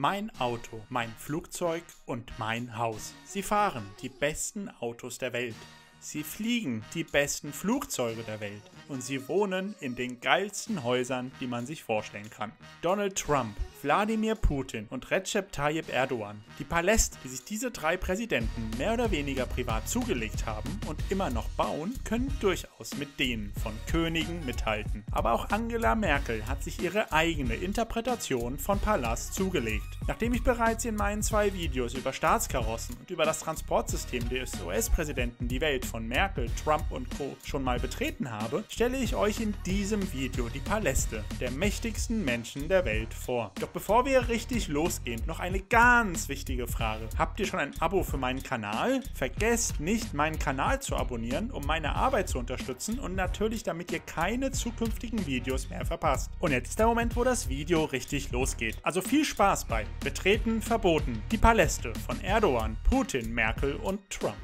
Mein Auto, mein Flugzeug und mein Haus. Sie fahren die besten Autos der Welt. Sie fliegen die besten Flugzeuge der Welt. Und sie wohnen in den geilsten Häusern, die man sich vorstellen kann. Donald Trump, Wladimir Putin und Recep Tayyip Erdogan. Die Paläste, die sich diese drei Präsidenten mehr oder weniger privat zugelegt haben und immer noch bauen, können durchaus mit denen von Königen mithalten. Aber auch Angela Merkel hat sich ihre eigene Interpretation von Palast zugelegt. Nachdem ich bereits in meinen 2 Videos über Staatskarossen und über das Transportsystem des US-Präsidenten die Welt von Merkel, Trump und Co. schon mal betreten habe, stelle ich euch in diesem Video die Paläste der mächtigsten Menschen der Welt vor. Doch bevor wir richtig losgehen, noch eine ganz wichtige Frage. Habt ihr schon ein Abo für meinen Kanal? Vergesst nicht, meinen Kanal zu abonnieren, um meine Arbeit zu unterstützen und natürlich, damit ihr keine zukünftigen Videos mehr verpasst. Und jetzt ist der Moment, wo das Video richtig losgeht. Also viel Spaß bei Betreten verboten. Die Paläste von Erdogan, Putin, Merkel und Trump.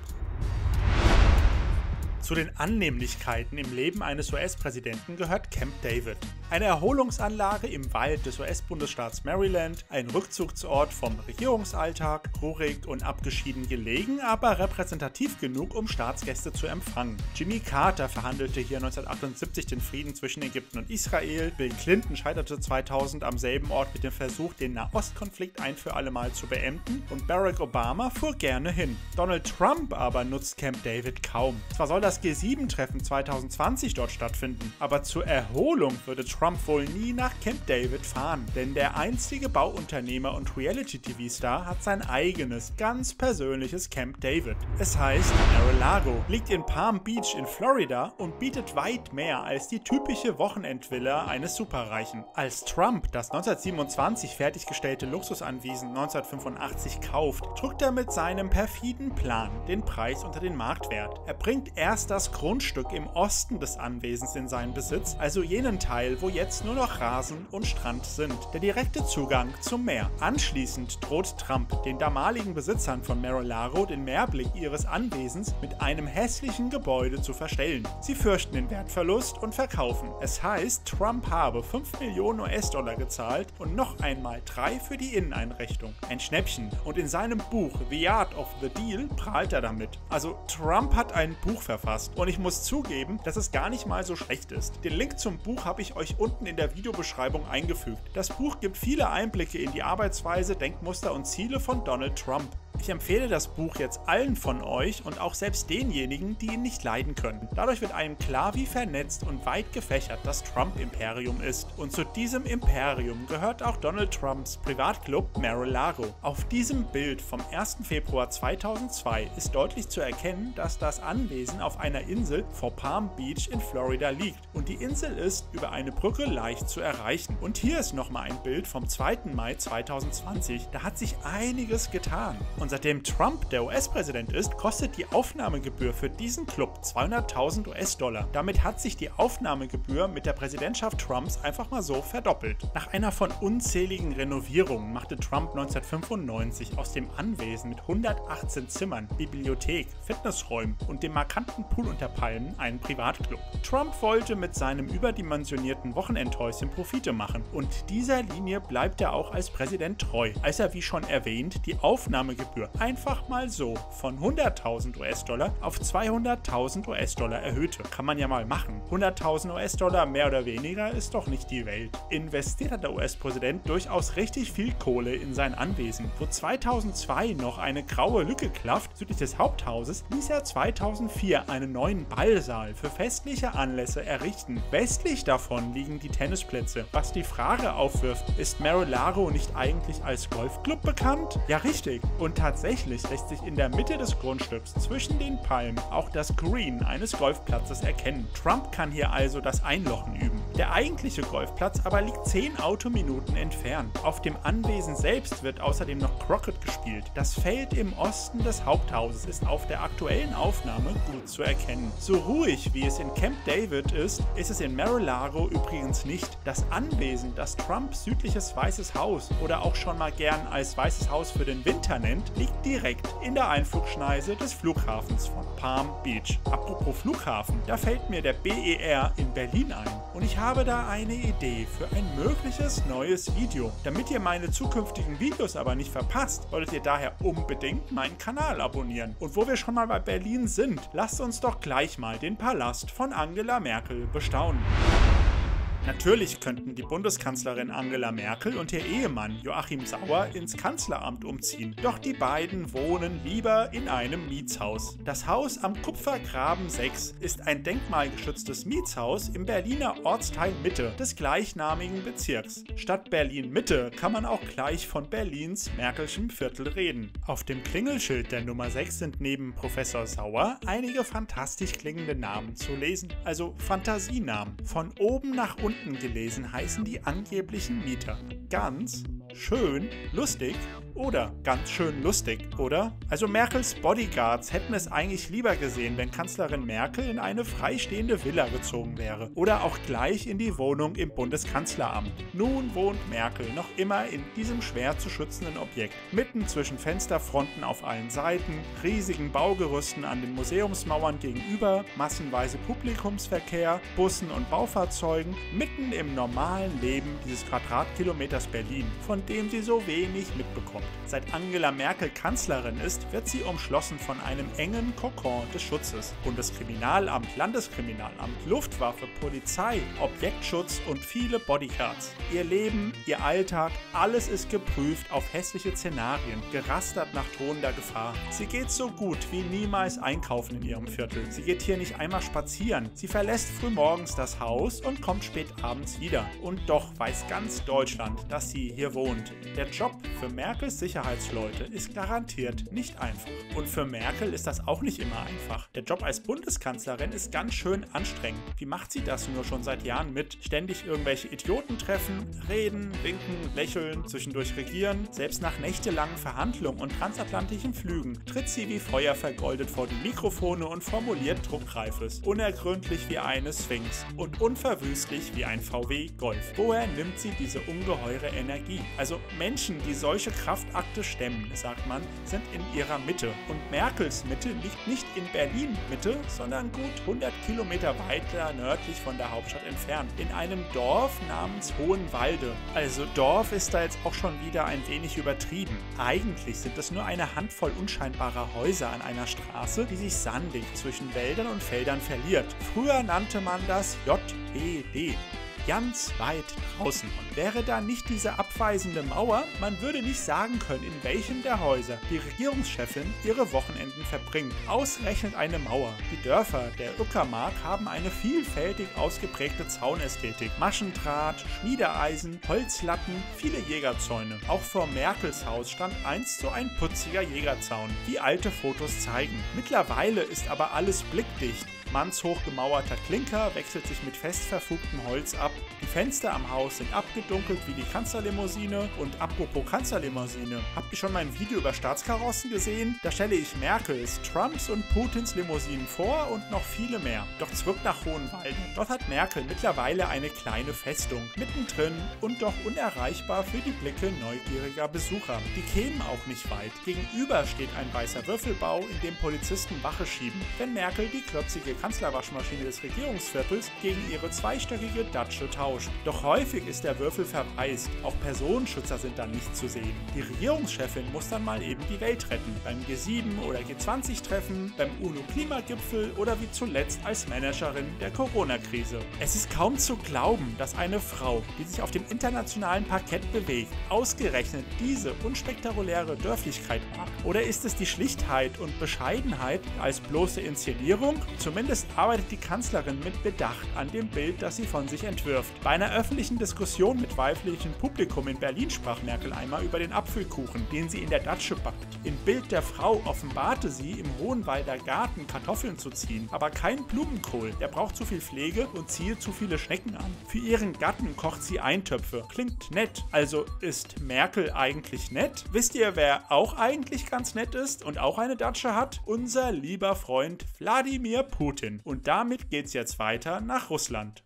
Zu den Annehmlichkeiten im Leben eines US-Präsidenten gehört Camp David. Eine Erholungsanlage im Wald des US-Bundesstaats Maryland, ein Rückzugsort vom Regierungsalltag, ruhig und abgeschieden gelegen, aber repräsentativ genug, um Staatsgäste zu empfangen. Jimmy Carter verhandelte hier 1978 den Frieden zwischen Ägypten und Israel, Bill Clinton scheiterte 2000 am selben Ort mit dem Versuch, den Nahostkonflikt ein für allemal zu beenden, und Barack Obama fuhr gerne hin. Donald Trump aber nutzt Camp David kaum. Zwar soll das G7-Treffen 2020 dort stattfinden, aber zur Erholung würde Trump wohl nie nach Camp David fahren, denn der einstige Bauunternehmer und Reality-TV-Star hat sein eigenes, ganz persönliches Camp David. Es heißt Mar-a-Lago, liegt in Palm Beach in Florida und bietet weit mehr als die typische Wochenendvilla eines Superreichen. Als Trump das 1927 fertiggestellte Luxusanwesen 1985 kauft, drückt er mit seinem perfiden Plan den Preis unter den Marktwert. Er bringt erst das Grundstück im Osten des Anwesens in seinen Besitz, also jenen Teil, wo jetzt nur noch Rasen und Strand sind. Der direkte Zugang zum Meer. Anschließend droht Trump den damaligen Besitzern von Mar-a-Lago den Meerblick ihres Anwesens mit einem hässlichen Gebäude zu verstellen. Sie fürchten den Wertverlust und verkaufen. Es heißt, Trump habe 5 Millionen US-Dollar gezahlt und noch einmal 3 für die Inneneinrichtung. Ein Schnäppchen. Und in seinem Buch The Art of the Deal prahlt er damit. Also Trump hat ein Buch verfasst und ich muss zugeben, dass es gar nicht mal so schlecht ist. Den Link zum Buch habe ich euch unten in der Videobeschreibung eingefügt. Das Buch gibt viele Einblicke in die Arbeitsweise, Denkmuster und Ziele von Donald Trump. Ich empfehle das Buch jetzt allen von euch und auch selbst denjenigen, die ihn nicht leiden können. Dadurch wird einem klar, wie vernetzt und weit gefächert das Trump-Imperium ist. Und zu diesem Imperium gehört auch Donald Trumps Privatclub Mar-a-Lago. Auf diesem Bild vom 1. Februar 2002 ist deutlich zu erkennen, dass das Anwesen auf einer Insel vor Palm Beach in Florida liegt. Und die Insel ist über eine Brücke leicht zu erreichen. Und hier ist nochmal ein Bild vom 2. Mai 2020. Da hat sich einiges getan. Und seitdem Trump der US-Präsident ist, kostet die Aufnahmegebühr für diesen Club 200.000 US-Dollar. Damit hat sich die Aufnahmegebühr mit der Präsidentschaft Trumps einfach mal so verdoppelt. Nach einer von unzähligen Renovierungen machte Trump 1995 aus dem Anwesen mit 118 Zimmern, Bibliothek, Fitnessräumen und dem markanten Pool unter Palmen einen Privatclub. Trump wollte mit seinem überdimensionierten Wochenendhäuschen Profite machen und dieser Linie bleibt er auch als Präsident treu, als er, wie schon erwähnt, die Aufnahmegebühr einfach mal so von 100.000 US-Dollar auf 200.000 US-Dollar erhöhte. Kann man ja mal machen. 100.000 US-Dollar mehr oder weniger ist doch nicht die Welt. Investiert hat der US-Präsident durchaus richtig viel Kohle in sein Anwesen. Wo 2002 noch eine graue Lücke klafft südlich des Haupthauses, ließ er 2004 einen neuen Ballsaal für festliche Anlässe errichten. Westlich davon liegen die Tennisplätze. Was die Frage aufwirft, ist Mar-a-Lago nicht eigentlich als Golfclub bekannt? Ja, richtig. Und tatsächlich lässt sich in der Mitte des Grundstücks zwischen den Palmen auch das Green eines Golfplatzes erkennen. Trump kann hier also das Einlochen üben. Der eigentliche Golfplatz aber liegt 10 Autominuten entfernt. Auf dem Anwesen selbst wird außerdem noch Croquet gespielt. Das Feld im Osten des Haupthauses ist auf der aktuellen Aufnahme gut zu erkennen. So ruhig wie es in Camp David ist, ist es in Mar-a-Lago übrigens nicht. Das Anwesen, das Trumps südliches Weißes Haus oder auch schon mal gern als Weißes Haus für den Winter nennt, liegt direkt in der Einflugschneise des Flughafens von Palm Beach. Apropos Flughafen, da fällt mir der BER in Berlin ein und ich habe da eine Idee für ein mögliches neues Video. Damit ihr meine zukünftigen Videos aber nicht verpasst, solltet ihr daher unbedingt meinen Kanal abonnieren. Und wo wir schon mal bei Berlin sind, lasst uns doch gleich mal den Palast von Angela Merkel bestaunen. Natürlich könnten die Bundeskanzlerin Angela Merkel und ihr Ehemann Joachim Sauer ins Kanzleramt umziehen, doch die beiden wohnen lieber in einem Mietshaus. Das Haus am Kupfergraben 6 ist ein denkmalgeschütztes Mietshaus im Berliner Ortsteil Mitte des gleichnamigen Bezirks. Statt Berlin-Mitte kann man auch gleich von Berlins Merkelschem Viertel reden. Auf dem Klingelschild der Nummer 6 sind neben Professor Sauer einige fantastisch klingende Namen zu lesen, also Fantasienamen. Von oben nach unten gelesen heißen die angeblichen Mieter ganz schön lustig oder ganz schön lustig, oder? Also Merkels Bodyguards hätten es eigentlich lieber gesehen, wenn Kanzlerin Merkel in eine freistehende Villa gezogen wäre oder auch gleich in die Wohnung im Bundeskanzleramt. Nun wohnt Merkel noch immer in diesem schwer zu schützenden Objekt, mitten zwischen Fensterfronten auf allen Seiten, riesigen Baugerüsten an den Museumsmauern gegenüber, massenweise Publikumsverkehr, Bussen und Baufahrzeugen, mitten im normalen Leben dieses Quadratkilometers Berlin, von dem sie so wenig mitbekommt. Seit Angela Merkel Kanzlerin ist, wird sie umschlossen von einem engen Kokon des Schutzes. Bundeskriminalamt, Landeskriminalamt, Luftwaffe, Polizei, Objektschutz und viele Bodyguards. Ihr Leben, ihr Alltag, alles ist geprüft auf hässliche Szenarien, gerastert nach drohender Gefahr. Sie geht so gut wie niemals einkaufen in ihrem Viertel. Sie geht hier nicht einmal spazieren. Sie verlässt frühmorgens das Haus und kommt spät abends wieder. Und doch weiß ganz Deutschland, dass sie hier wohnt. Der Job für Merkels Sicherheitsleute ist garantiert nicht einfach. Und für Merkel ist das auch nicht immer einfach. Der Job als Bundeskanzlerin ist ganz schön anstrengend. Wie macht sie das nur schon seit Jahren mit? Ständig irgendwelche Idioten treffen, reden, winken, lächeln, zwischendurch regieren. Selbst nach nächtelangen Verhandlungen und transatlantischen Flügen tritt sie wie Feuer vergoldet vor die Mikrofone und formuliert Druckreifes. Unergründlich wie eine Sphinx und unverwüstlich wie ein VW Golf. Woher nimmt sie diese ungeheure Energie? Also Menschen, die solche Kraftakte stemmen, sagt man, sind in ihrer Mitte. Und Merkels Mitte liegt nicht in Berlin-Mitte, sondern gut 100 Kilometer weiter nördlich von der Hauptstadt entfernt, in einem Dorf namens Hohenwalde. Also Dorf ist da jetzt auch schon wieder ein wenig übertrieben. Eigentlich sind es nur eine Handvoll unscheinbarer Häuser an einer Straße, die sich sandig zwischen Wäldern und Feldern verliert. Früher nannte man das JWD. Ganz weit draußen. Und wäre da nicht diese abweisende Mauer, man würde nicht sagen können, in welchem der Häuser die Regierungschefin ihre Wochenenden verbringt. Ausgerechnet eine Mauer. Die Dörfer der Uckermark haben eine vielfältig ausgeprägte Zaunästhetik. Maschendraht, Schmiedeeisen, Holzlatten, viele Jägerzäune. Auch vor Merkels Haus stand einst so ein putziger Jägerzaun, wie alte Fotos zeigen. Mittlerweile ist aber alles blickdicht. Mannshoch gemauerter Klinker wechselt sich mit fest verfugtem Holz ab. Die Fenster am Haus sind abgedunkelt wie die Kanzlerlimousine. Und apropos Kanzlerlimousine, habt ihr schon mein Video über Staatskarossen gesehen? Da stelle ich Merkels, Trumps und Putins Limousinen vor und noch viele mehr. Doch zurück nach Hohenwalde. Dort hat Merkel mittlerweile eine kleine Festung, mittendrin und doch unerreichbar für die Blicke neugieriger Besucher. Die kämen auch nicht weit. Gegenüber steht ein weißer Würfelbau, in dem Polizisten Wache schieben, wenn Merkel die klotzige Kanzlerwaschmaschine des Regierungsviertels gegen ihre zweistöckige Datsche tauscht. Doch häufig ist der Würfel verwaist, auch Personenschützer sind dann nicht zu sehen. Die Regierungschefin muss dann mal eben die Welt retten, beim G7- oder G20-Treffen, beim UNO-Klimagipfel oder wie zuletzt als Managerin der Corona-Krise. Es ist kaum zu glauben, dass eine Frau, die sich auf dem internationalen Parkett bewegt, ausgerechnet diese unspektakuläre Dörflichkeit mag. Oder ist es die Schlichtheit und Bescheidenheit als bloße Inszenierung? Zumindest arbeitet die Kanzlerin mit Bedacht an dem Bild, das sie von sich entwirft. Bei einer öffentlichen Diskussion mit weiblichem Publikum in Berlin sprach Merkel einmal über den Apfelkuchen, den sie in der Datsche backt. Im Bild der Frau offenbarte sie, im Hohenwalder Garten Kartoffeln zu ziehen, aber kein Blumenkohl, der braucht zu viel Pflege und ziehe zu viele Schnecken an. Für ihren Gatten kocht sie Eintöpfe. Klingt nett. Also ist Merkel eigentlich nett? Wisst ihr, wer auch eigentlich ganz nett ist und auch eine Datsche hat? Unser lieber Freund Wladimir Putin. Und damit geht's jetzt weiter nach Russland.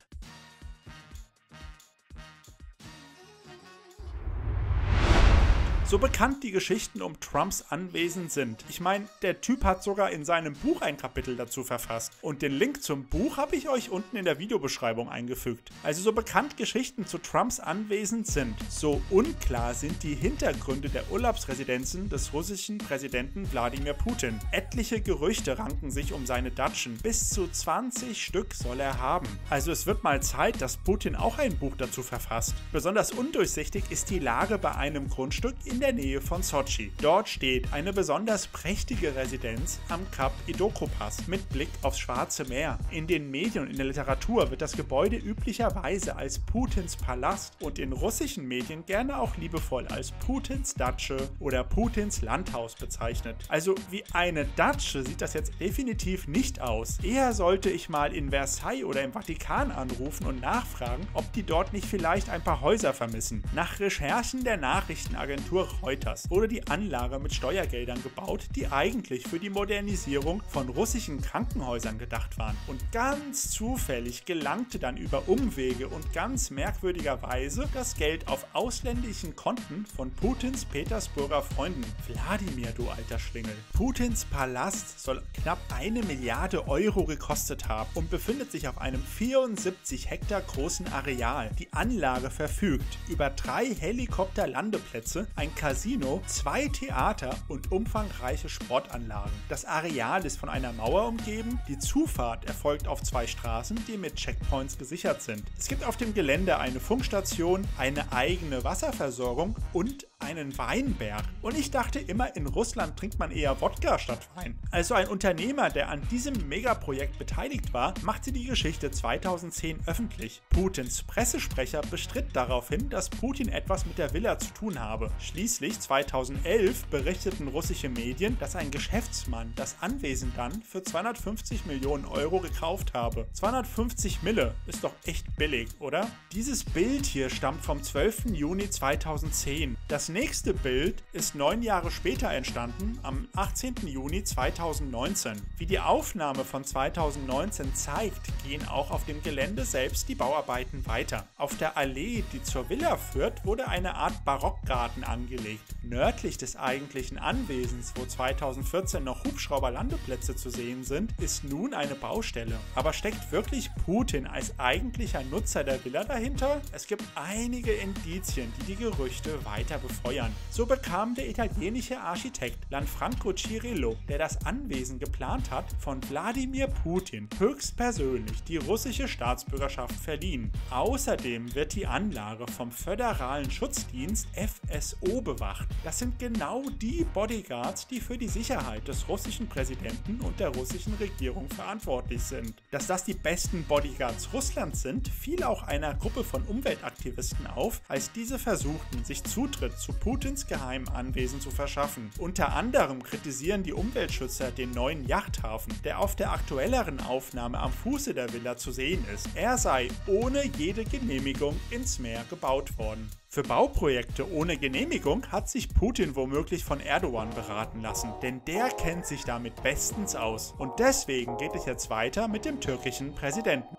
So bekannt die Geschichten um Trumps Anwesen sind. Ich meine, der Typ hat sogar in seinem Buch ein Kapitel dazu verfasst. Und den Link zum Buch habe ich euch unten in der Videobeschreibung eingefügt. Also so bekannt Geschichten zu Trumps Anwesen sind, so unklar sind die Hintergründe der Urlaubsresidenzen des russischen Präsidenten Wladimir Putin. Etliche Gerüchte ranken sich um seine Datschen. Bis zu 20 Stück soll er haben. Also es wird mal Zeit, dass Putin auch ein Buch dazu verfasst. Besonders undurchsichtig ist die Lage bei einem Grundstück in der Nähe von Sochi. Dort steht eine besonders prächtige Residenz am Kap Idokopas mit Blick aufs Schwarze Meer. In den Medien und in der Literatur wird das Gebäude üblicherweise als Putins Palast und in russischen Medien gerne auch liebevoll als Putins Datsche oder Putins Landhaus bezeichnet. Also wie eine Datsche sieht das jetzt definitiv nicht aus. Eher sollte ich mal in Versailles oder im Vatikan anrufen und nachfragen, ob die dort nicht vielleicht ein paar Häuser vermissen. Nach Recherchen der Nachrichtenagentur Reuters wurde die Anlage mit Steuergeldern gebaut, die eigentlich für die Modernisierung von russischen Krankenhäusern gedacht waren. Und ganz zufällig gelangte dann über Umwege und ganz merkwürdigerweise das Geld auf ausländischen Konten von Putins Petersburger Freunden. Wladimir, du alter Schlingel. Putins Palast soll knapp 1 Milliarde Euro gekostet haben und befindet sich auf einem 74 Hektar großen Areal. Die Anlage verfügt über 3 Helikopterlandeplätze, ein Casino, 2 Theater und umfangreiche Sportanlagen. Das Areal ist von einer Mauer umgeben, die Zufahrt erfolgt auf 2 Straßen, die mit Checkpoints gesichert sind. Es gibt auf dem Gelände eine Funkstation, eine eigene Wasserversorgung und einen Weinberg. Und ich dachte immer, in Russland trinkt man eher Wodka statt Wein. Also ein Unternehmer, der an diesem Megaprojekt beteiligt war, machte die Geschichte 2010 öffentlich. Putins Pressesprecher bestritt daraufhin, dass Putin etwas mit der Villa zu tun habe. Schließlich 2011 berichteten russische Medien, dass ein Geschäftsmann das Anwesen dann für 250 Millionen Euro gekauft habe. 250 Mille ist doch echt billig, oder? Dieses Bild hier stammt vom 12. Juni 2010. Das nächste Bild ist 9 Jahre später entstanden, am 18. Juni 2019. Wie die Aufnahme von 2019 zeigt, gehen auch auf dem Gelände selbst die Bauarbeiten weiter. Auf der Allee, die zur Villa führt, wurde eine Art Barockgarten angelegt. Nördlich des eigentlichen Anwesens, wo 2014 noch Hubschrauberlandeplätze zu sehen sind, ist nun eine Baustelle. Aber steckt wirklich Putin als eigentlicher Nutzer der Villa dahinter? Es gibt einige Indizien, die die Gerüchte weiter befeuern. So bekam der italienische Architekt Lanfranco Cirillo, der das Anwesen geplant hat, von Wladimir Putin höchstpersönlich die russische Staatsbürgerschaft verliehen. Außerdem wird die Anlage vom föderalen Schutzdienst FSO bewacht. Das sind genau die Bodyguards, die für die Sicherheit des russischen Präsidenten und der russischen Regierung verantwortlich sind. Dass das die besten Bodyguards Russlands sind, fiel auch einer Gruppe von Umweltaktivisten auf, als diese versuchten, sich Zutritt zu Putins geheimen Anwesen zu verschaffen. Unter anderem kritisieren die Umweltschützer den neuen Yachthafen, der auf der aktuelleren Aufnahme am Fuße der Villa zu sehen ist. Er sei ohne jede Genehmigung ins Meer gebaut worden. Für Bauprojekte ohne Genehmigung hat sich Putin womöglich von Erdogan beraten lassen, denn der kennt sich damit bestens aus. Und deswegen geht es jetzt weiter mit dem türkischen Präsidenten.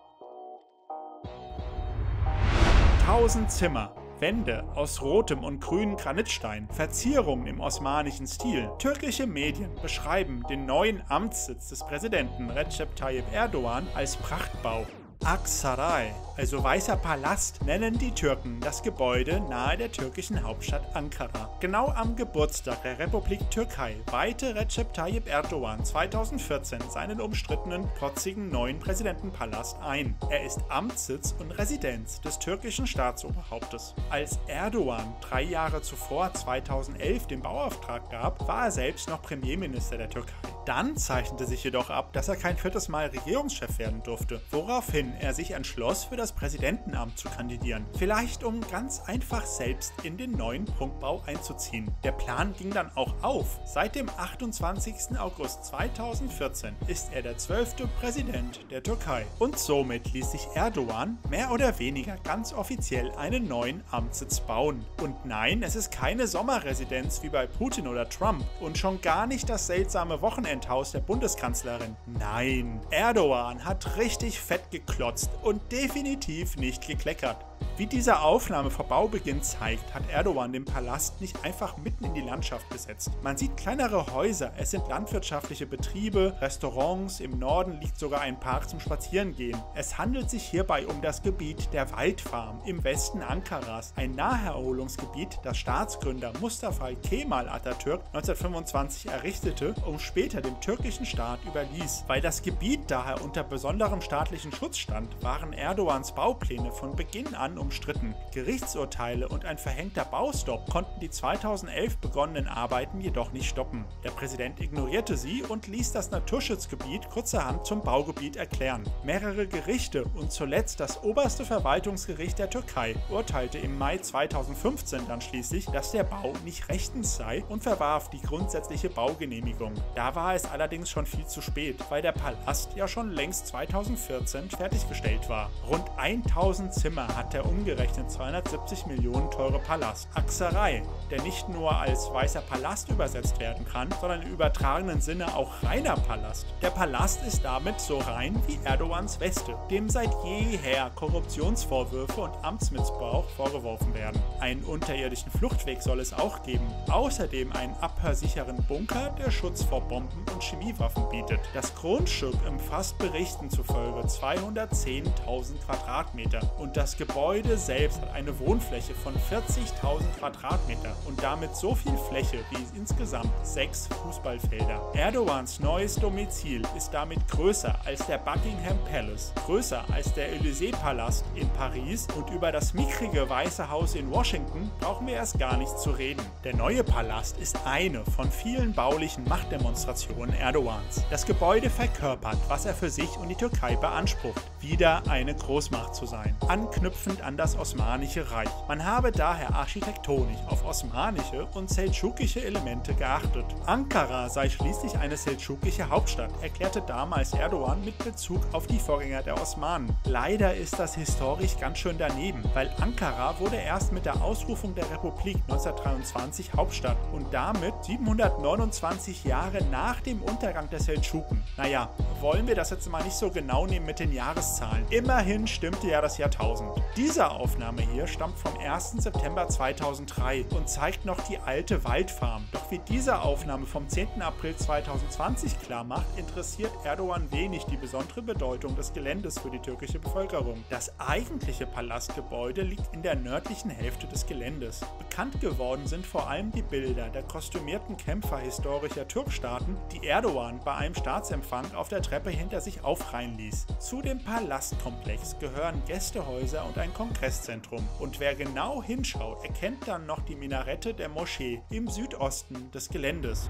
1000 Zimmer. Wände aus rotem und grünem Granitstein, Verzierungen im osmanischen Stil. Türkische Medien beschreiben den neuen Amtssitz des Präsidenten Recep Tayyip Erdogan als Prachtbau. Aksaray, also Weißer Palast, nennen die Türken das Gebäude nahe der türkischen Hauptstadt Ankara. Genau am Geburtstag der Republik Türkei weihte Recep Tayyip Erdogan 2014 seinen umstrittenen, protzigen neuen Präsidentenpalast ein. Er ist Amtssitz und Residenz des türkischen Staatsoberhauptes. Als Erdogan 3 Jahre zuvor, 2011, den Bauauftrag gab, war er selbst noch Premierminister der Türkei. Dann zeichnete sich jedoch ab, dass er kein 4. Mal Regierungschef werden durfte, woraufhin er sich entschloss, für das Präsidentenamt zu kandidieren. Vielleicht um ganz einfach selbst in den neuen Prunkbau einzuziehen. Der Plan ging dann auch auf. Seit dem 28. August 2014 ist er der 12. Präsident der Türkei. Und somit ließ sich Erdogan mehr oder weniger ganz offiziell einen neuen Amtssitz bauen. Und nein, es ist keine Sommerresidenz wie bei Putin oder Trump und schon gar nicht das seltsame Wochenende Haus der Bundeskanzlerin. Nein, Erdogan hat richtig fett geklotzt und definitiv nicht gekleckert. Wie diese Aufnahme vor Baubeginn zeigt, hat Erdogan den Palast nicht einfach mitten in die Landschaft gesetzt. Man sieht kleinere Häuser, es sind landwirtschaftliche Betriebe, Restaurants, im Norden liegt sogar ein Park zum Spazierengehen. Es handelt sich hierbei um das Gebiet der Waldfarm im Westen Ankaras, ein Naherholungsgebiet, das Staatsgründer Mustafa Kemal Atatürk 1925 errichtete und später dem türkischen Staat überließ. Weil das Gebiet daher unter besonderem staatlichen Schutz stand, waren Erdogans Baupläne von Beginn an umstritten. Gerichtsurteile und ein verhängter Baustopp konnten die 2011 begonnenen Arbeiten jedoch nicht stoppen. Der Präsident ignorierte sie und ließ das Naturschutzgebiet kurzerhand zum Baugebiet erklären. Mehrere Gerichte und zuletzt das oberste Verwaltungsgericht der Türkei urteilte im Mai 2015 dann schließlich, dass der Bau nicht rechtens sei und verwarf die grundsätzliche Baugenehmigung. Da war es allerdings schon viel zu spät, weil der Palast ja schon längst 2014 fertiggestellt war. Rund 1000 Zimmer hat der umgerechnet 270 Millionen teure Palast Aksaray, der nicht nur als weißer Palast übersetzt werden kann, sondern im übertragenen Sinne auch reiner Palast. Der Palast ist damit so rein wie Erdogans Weste, dem seit jeher Korruptionsvorwürfe und Amtsmissbrauch vorgeworfen werden. Einen unterirdischen Fluchtweg soll es auch geben, außerdem einen abhörsicheren Bunker, der Schutz vor Bomben und Chemiewaffen bietet. Das Grundstück umfasst Berichten zufolge 210.000 Quadratmeter und das Gebäude selbst hat eine Wohnfläche von 40.000 Quadratmeter und damit so viel Fläche wie insgesamt 6 Fußballfelder. Erdogans neues Domizil ist damit größer als der Buckingham Palace, größer als der Elysee-Palast in Paris und über das mickrige Weiße Haus in Washington brauchen wir erst gar nicht zu reden. Der neue Palast ist eine von vielen baulichen Machtdemonstrationen Erdogans. Das Gebäude verkörpert, was er für sich und die Türkei beansprucht, wieder eine Großmacht zu sein. Anknüpfend an das Osmanische Reich. Man habe daher architektonisch auf osmanische und seldschukische Elemente geachtet. Ankara sei schließlich eine seldschukische Hauptstadt, erklärte damals Erdogan mit Bezug auf die Vorgänger der Osmanen. Leider ist das historisch ganz schön daneben, weil Ankara wurde erst mit der Ausrufung der Republik 1923 Hauptstadt und damit 729 Jahre nach dem Untergang der Seldschuken. Naja, wollen wir das jetzt mal nicht so genau nehmen mit den Jahreszahlen. Immerhin stimmte ja das Jahrtausend. Diese Aufnahme hier stammt vom 1. September 2003 und zeigt noch die alte Waldfarm. Doch wie diese Aufnahme vom 10. April 2020 klar macht, interessiert Erdogan wenig die besondere Bedeutung des Geländes für die türkische Bevölkerung. Das eigentliche Palastgebäude liegt in der nördlichen Hälfte des Geländes. Bekannt geworden sind vor allem die Bilder der kostümierten Kämpfer historischer Türkstaaten, die Erdogan bei einem Staatsempfang auf der Treppe hinter sich aufreihen ließ. Zu dem Palastkomplex gehören Gästehäuser und ein Kongresszentrum. Und wer genau hinschaut, erkennt dann noch die Minarette der Moschee im Südosten des Geländes.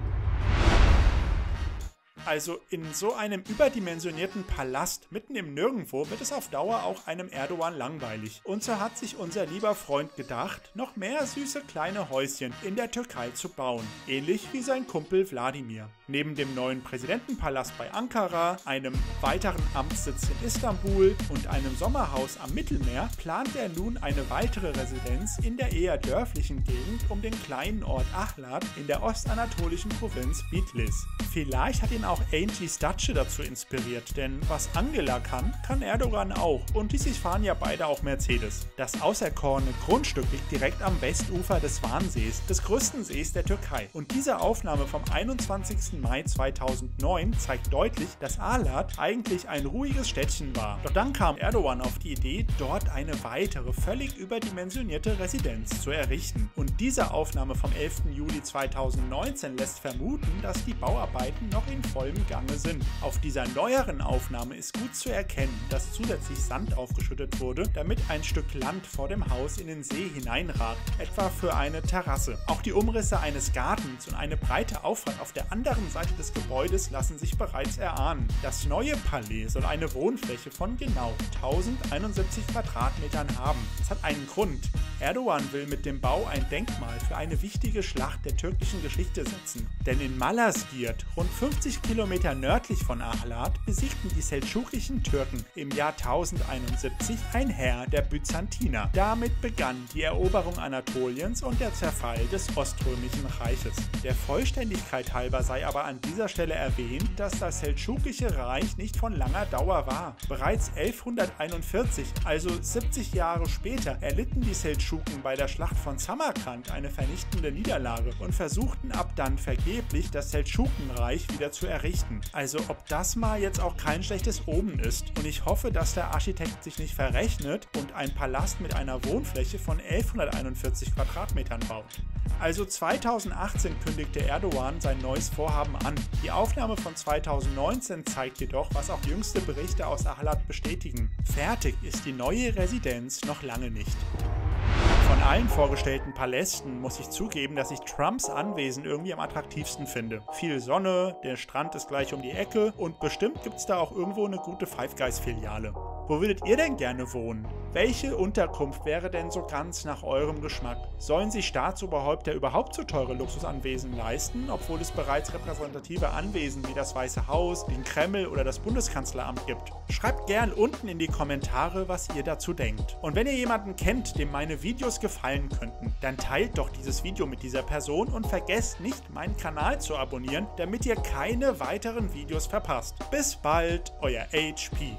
Also in so einem überdimensionierten Palast mitten im Nirgendwo wird es auf Dauer auch einem Erdogan langweilig. Und so hat sich unser lieber Freund gedacht, noch mehr süße kleine Häuschen in der Türkei zu bauen. Ähnlich wie sein Kumpel Wladimir. Neben dem neuen Präsidentenpalast bei Ankara, einem weiteren Amtssitz in Istanbul und einem Sommerhaus am Mittelmeer plant er nun eine weitere Residenz in der eher dörflichen Gegend um den kleinen Ort Ahlat in der ostanatolischen Provinz Bitlis. Vielleicht hat ihn auch Ange's Datsche dazu inspiriert, denn was Angela kann, kann Erdogan auch und schließlich fahren ja beide auch Mercedes. Das auserkorene Grundstück liegt direkt am Westufer des Vansees, des größten Sees der Türkei. Und diese Aufnahme vom 21. Mai 2009 zeigt deutlich, dass Ahlat eigentlich ein ruhiges Städtchen war. Doch dann kam Erdogan auf die Idee, dort eine weitere, völlig überdimensionierte Residenz zu errichten. Und diese Aufnahme vom 11. Juli 2019 lässt vermuten, dass die Bauarbeiten noch in vollem Gange sind. Auf dieser neueren Aufnahme ist gut zu erkennen, dass zusätzlich Sand aufgeschüttet wurde, damit ein Stück Land vor dem Haus in den See hineinragt, etwa für eine Terrasse. Auch die Umrisse eines Gartens und eine breite Auffahrt auf der anderen Seite des Gebäudes lassen sich bereits erahnen. Das neue Palais soll eine Wohnfläche von genau 1071 Quadratmetern haben. Das hat einen Grund. Erdogan will mit dem Bau ein Denkmal für eine wichtige Schlacht der türkischen Geschichte setzen. Denn in Malazgirt, rund 50 Kilometer nördlich von Ahlat, besiegten die seldschukischen Türken im Jahr 1071 ein Heer der Byzantiner. Damit begann die Eroberung Anatoliens und der Zerfall des Oströmischen Reiches. Der Vollständigkeit halber sei aber an dieser Stelle erwähnt, dass das seldschukische Reich nicht von langer Dauer war. Bereits 1141, also 70 Jahre später, erlitten die Seldschuken bei der Schlacht von Samarkand eine vernichtende Niederlage und versuchten ab dann vergeblich, das Seldschukenreich wieder zu errichten. Also ob das mal jetzt auch kein schlechtes Omen ist. Und ich hoffe, dass der Architekt sich nicht verrechnet und ein Palast mit einer Wohnfläche von 1141 Quadratmetern baut. Also 2018 kündigte Erdogan sein neues Vorhaben an. Die Aufnahme von 2019 zeigt jedoch, was auch jüngste Berichte aus Ahlat bestätigen: Fertig ist die neue Residenz noch lange nicht. Von allen vorgestellten Palästen muss ich zugeben, dass ich Trumps Anwesen irgendwie am attraktivsten finde. Viel Sonne, der Strand ist gleich um die Ecke und bestimmt gibt's da auch irgendwo eine gute Five Guys Filiale. Wo würdet ihr denn gerne wohnen? Welche Unterkunft wäre denn so ganz nach eurem Geschmack? Sollen sich Staatsoberhäupter überhaupt so teure Luxusanwesen leisten, obwohl es bereits repräsentative Anwesen wie das Weiße Haus, den Kreml oder das Bundeskanzleramt gibt? Schreibt gern unten in die Kommentare, was ihr dazu denkt. Und wenn ihr jemanden kennt, dem meine Videos gefallen könnten, dann teilt doch dieses Video mit dieser Person und vergesst nicht, meinen Kanal zu abonnieren, damit ihr keine weiteren Videos verpasst. Bis bald, euer HP.